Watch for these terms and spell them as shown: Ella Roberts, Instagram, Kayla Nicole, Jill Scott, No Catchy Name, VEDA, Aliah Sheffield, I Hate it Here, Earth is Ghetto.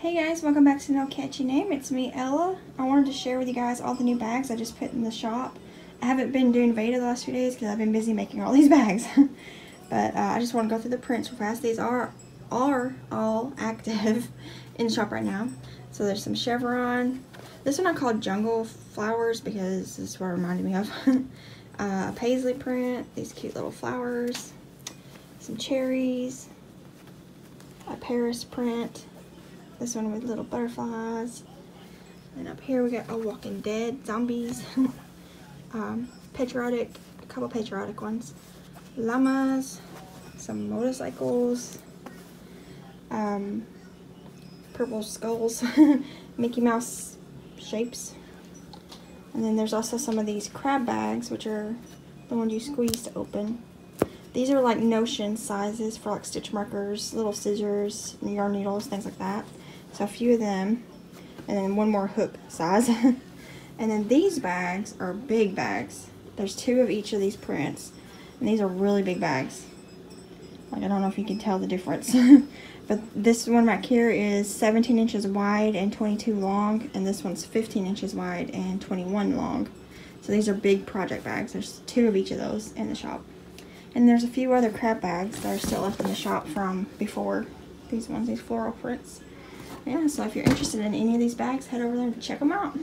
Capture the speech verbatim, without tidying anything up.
Hey guys, welcome back to No Catchy Name. It's me, Ella. I wanted to share with you guys all the new bags I just put in the shop. I haven't been doing VEDA the last few days because I've been busy making all these bags. But uh, I just want to go through the prints real fast. These are, are all active in the shop right now. So there's some chevron. This one I called Jungle Flowers because this is what it reminded me of. uh, paisley print, these cute little flowers, some cherries, a Paris print. This one with little butterflies. And up here we got a Walking Dead zombies. um, patriotic, a couple patriotic ones. Llamas, some motorcycles, um, purple skulls, Mickey Mouse shapes. And then there's also some of these crab bags, which are the ones you squeeze to open. These are like notion sizes for like stitch markers, little scissors, yarn needles, things like that. So a few of them, and then one more hook size. And then these bags are big bags. There's two of each of these prints, and these are really big bags. Like, I don't know if you can tell the difference. But this one right here is seventeen inches wide and twenty-two long, and this one's fifteen inches wide and twenty-one long. So these are big project bags. There's two of each of those in the shop. And there's a few other crab bags that are still left in the shop from before. These ones, these floral prints. Yeah, so if you're interested in any of these bags, head over there and check them out.